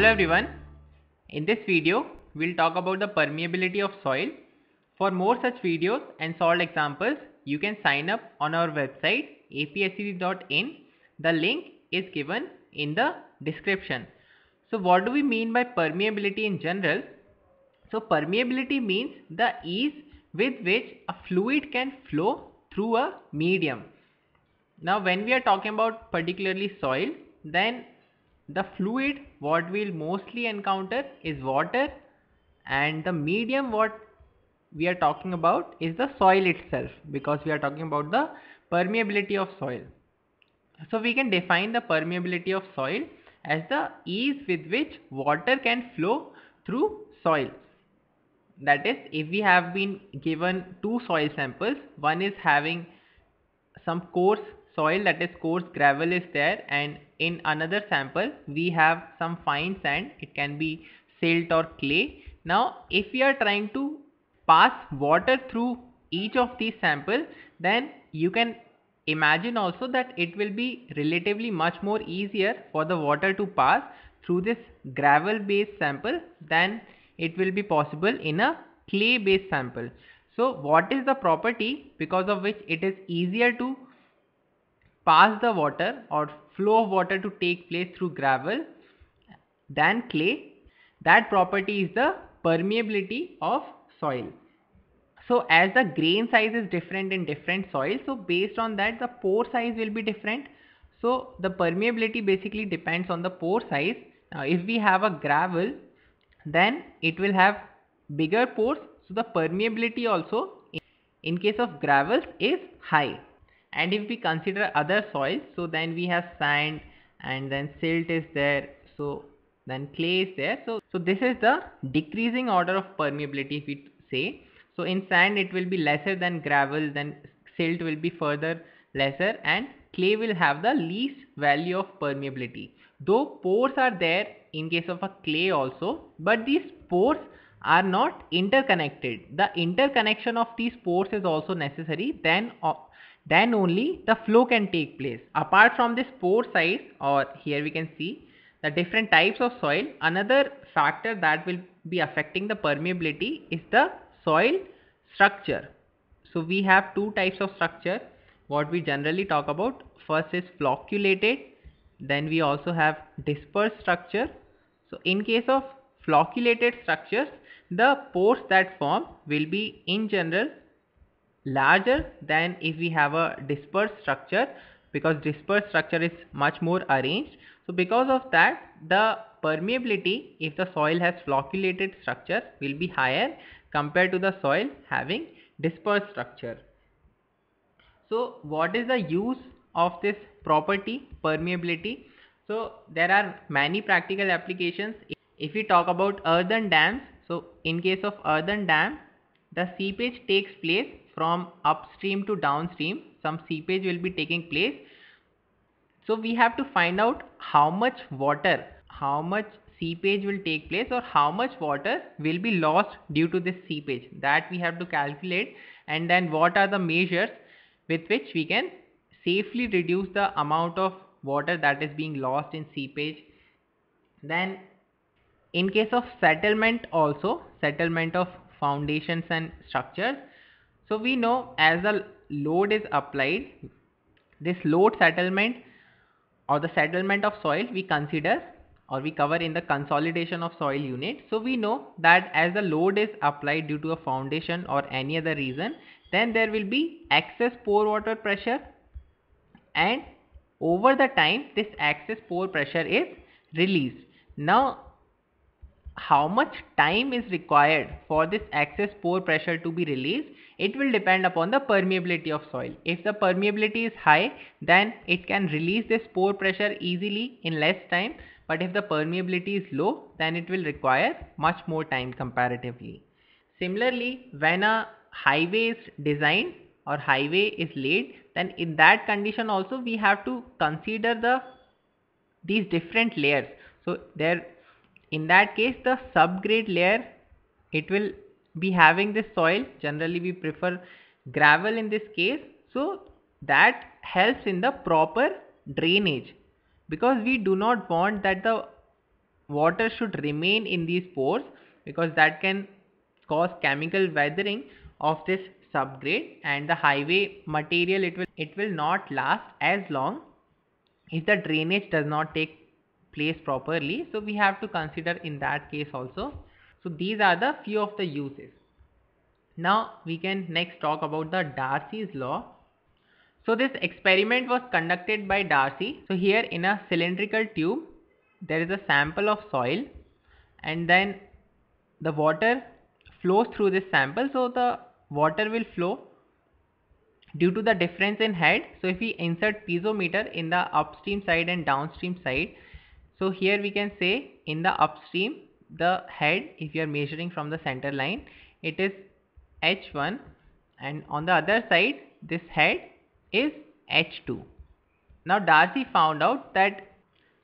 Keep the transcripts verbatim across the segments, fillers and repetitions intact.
Hello everyone, in this video we'll talk about the permeability of soil. For more such videos and solved examples, you can sign up on our website A P S E d dot in. The link is given in the description. So what do we mean by permeability in general? So permeability means the ease with which a fluid can flow through a medium. Now when we are talking about particularly soil, then the fluid what we will mostly encounter is water, and the medium what we are talking about is the soil itself, because we are talking about the permeability of soil. So we can define the permeability of soil as the ease with which water can flow through soil. That is, if we have been given two soil samples, one is having some coarse soil, that is coarse gravel is there, and in another sample we have some fine sand, it can be silt or clay. Now if we are trying to pass water through each of these samples, then you can imagine also that it will be relatively much more easier for the water to pass through this gravel based sample than it will be possible in a clay based sample. So what is the property because of which it is easier to pass the water or flow of water to take place through gravel than clay? That property is the permeability of soil. So as the grain size is different in different soils, so based on that the pore size will be different. So the permeability basically depends on the pore size. Now if we have a gravel, then it will have bigger pores, so the permeability also in case of gravels is high. And if we consider other soils, so then we have sand, and then silt is there, so then clay is there. So, so this is the decreasing order of permeability, if we say. So in sand it will be lesser than gravel, then silt will be further lesser, and clay will have the least value of permeability. Though pores are there in case of a clay also, but these pores are not interconnected. The interconnection of these pores is also necessary, then then only the flow can take place. Apart from this pore size, or here we can see the different types of soil, another factor that will be affecting the permeability is the soil structure. So we have two types of structure what we generally talk about. First is flocculated, then we also have dispersed structure. So in case of flocculated structures, the pores that form will be in general larger than if we have a dispersed structure, because dispersed structure is much more arranged. So because of that, the permeability, if the soil has flocculated structure, will be higher compared to the soil having dispersed structure. So what is the use of this property, permeability? So there are many practical applications. If we talk about earthen dams, so in case of earthen dam, the seepage takes place from upstream to downstream. Some seepage will be taking place. So we have to find out how much water, how much seepage will take place, or how much water will be lost due to this seepage, that we have to calculate, and then what are the measures with which we can safely reduce the amount of water that is being lost in seepage. Then in case of settlement also, settlement of foundations and structures. So we know as the load is applied, this load settlement or the settlement of soil we consider or we cover in the consolidation of soil unit. So we know that as the load is applied due to a foundation or any other reason, then there will be excess pore water pressure, and over the time this excess pore pressure is released. Now how much time is required for this excess pore pressure to be released? It will depend upon the permeability of soil. If the permeability is high, then it can release this pore pressure easily in less time, but if the permeability is low, then it will require much more time comparatively. Similarly, when a highway is designed or highway is laid, then in that condition also we have to consider the these different layers. So there in that case the subgrade layer, it will be having this soil, generally we prefer gravel in this case, so that helps in the proper drainage, because we do not want that the water should remain in these pores because that can cause chemical weathering of this subgrade, and the highway material it will it will not last as long if the drainage does not take place properly. So we have to consider in that case also. So these are the few of the uses. Now we can next talk about the Darcy's law. So this experiment was conducted by Darcy. So here in a cylindrical tube there is a sample of soil, and then the water flows through this sample. So the water will flow due to the difference in head. So if we insert piezometer in the upstream side and downstream side, so here we can say in the upstream the head, if you are measuring from the center line, it is H one, and on the other side this head is H two. Now Darcy found out that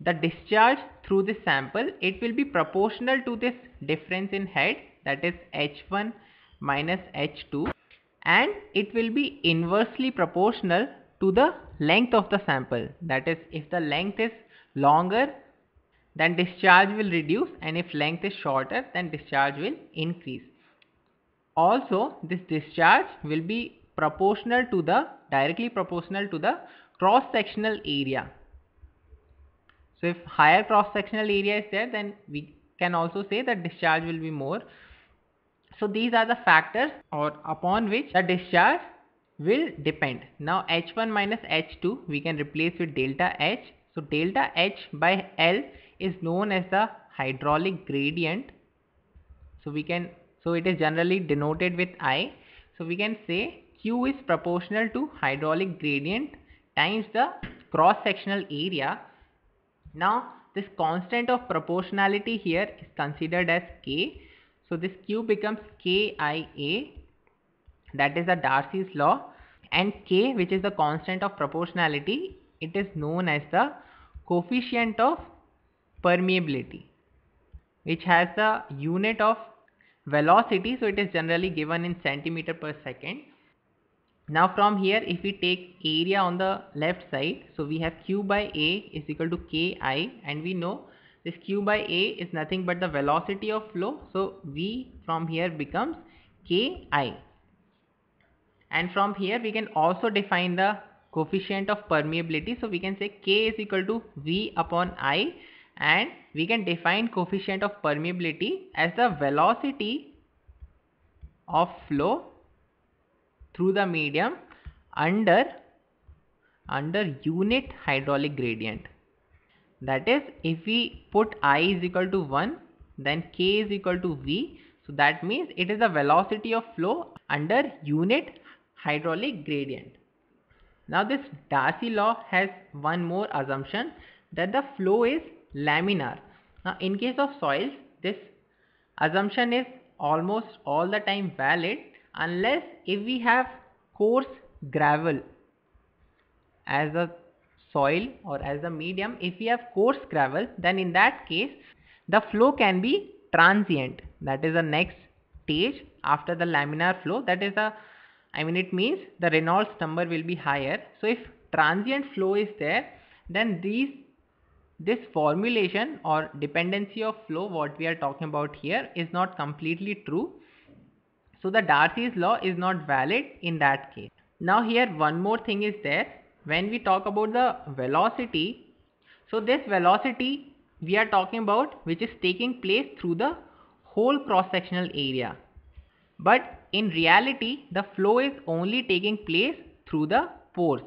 the discharge through this sample, it will be proportional to this difference in head, that is H one minus H two, and it will be inversely proportional to the length of the sample. That is, if the length is longer, then discharge will reduce, and if length is shorter, then discharge will increase. Also, this discharge will be proportional to the directly proportional to the cross-sectional area. So if higher cross-sectional area is there, then we can also say that discharge will be more. So these are the factors or upon which the discharge will depend. Now H one minus H two we can replace with delta H. So delta H by L is known as the hydraulic gradient. So we can, so it is generally denoted with I. So we can say Q is proportional to hydraulic gradient times the cross-sectional area. Now this constant of proportionality here is considered as K. So this Q becomes K I A, that is the Darcy's law, and K, which is the constant of proportionality, it is known as the coefficient of permeability, which has the unit of velocity, so it is generally given in centimeter per second. Now from here if we take area on the left side, so we have Q by A is equal to K I, and we know this Q by A is nothing but the velocity of flow, so V from here becomes K I. And from here we can also define the coefficient of permeability, so we can say K is equal to V upon I, and we can define coefficient of permeability as the velocity of flow through the medium under, under unit hydraulic gradient. That is, if we put I is equal to one, then K is equal to V, so that means it is the velocity of flow under unit hydraulic gradient. Now this Darcy law has one more assumption, that the flow is laminar. Now in case of soils, this assumption is almost all the time valid, unless if we have coarse gravel as a soil or as a medium. If we have coarse gravel, then in that case the flow can be transient, that is the next stage after the laminar flow, that is the I mean it means the Reynolds number will be higher. So if transient flow is there, then these this formulation or dependency of flow what we are talking about here is not completely true, so the Darcy's law is not valid in that case. Now here one more thing is there. When we talk about the velocity, so this velocity we are talking about which is taking place through the whole cross-sectional area. But in reality, the flow is only taking place through the pores.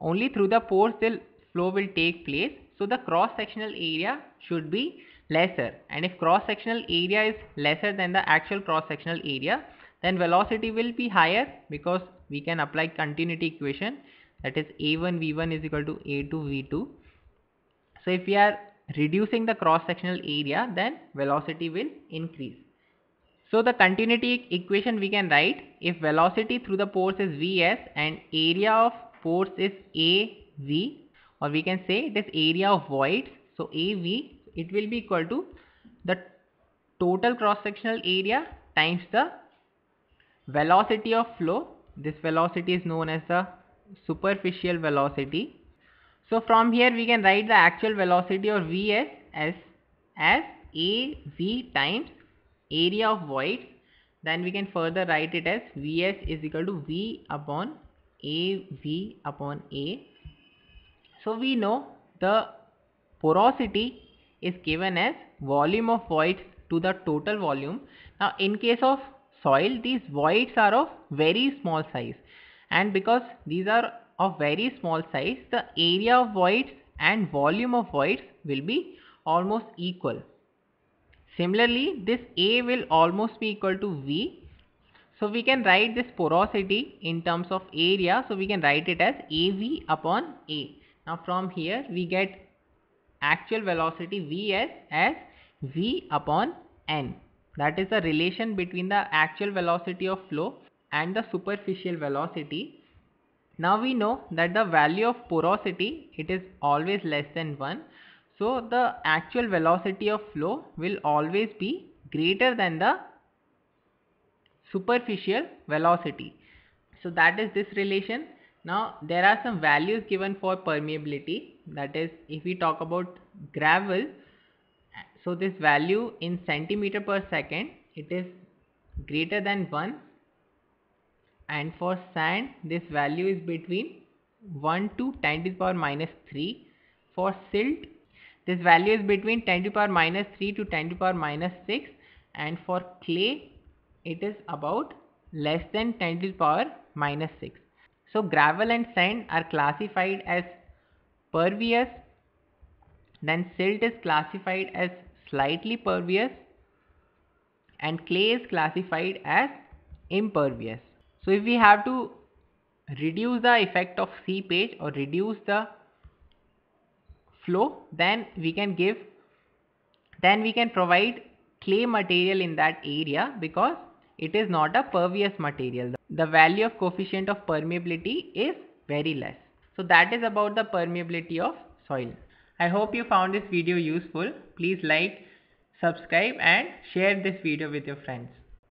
Only through the pores the flow will take place. So the cross-sectional area should be lesser. And if cross-sectional area is lesser than the actual cross-sectional area, then velocity will be higher, because we can apply continuity equation. That is A one V one is equal to A two V two. So if we are reducing the cross-sectional area, then velocity will increase. So the continuity equation we can write, if velocity through the pores is Vs and area of pores is A V, or we can say it is area of voids, so A V, it will be equal to the total cross-sectional area times the velocity of flow. This velocity is known as the superficial velocity. So from here we can write the actual velocity or Vs as as A V times area of void, then we can further write it as V S is equal to V upon A V upon A. So we know the porosity is given as volume of voids to the total volume. Now in case of soil, these voids are of very small size, and because these are of very small size, the area of voids and volume of voids will be almost equal. Similarly, this A will almost be equal to V. So we can write this porosity in terms of area. So we can write it as A V upon A. Now from here we get actual velocity Vs as V upon N. That is the relation between the actual velocity of flow and the superficial velocity. Now we know that the value of porosity, it is always less than one. So the actual velocity of flow will always be greater than the superficial velocity. So that is this relation. Now there are some values given for permeability. That is, if we talk about gravel, so this value in centimeter per second, it is greater than one. And for sand, this value is between one to ten to the power minus three. For silt, this value is between ten to the power minus three to ten to the power minus six. And for clay, it is about less than ten to the power minus six. So gravel and sand are classified as pervious. Then silt is classified as slightly pervious. And clay is classified as impervious. So if we have to reduce the effect of seepage or reduce the flow, then we can give, then we can provide clay material in that area because it is not a pervious material. The value of coefficient of permeability is very less. So that is about the permeability of soil. I hope you found this video useful. Please like, subscribe and share this video with your friends.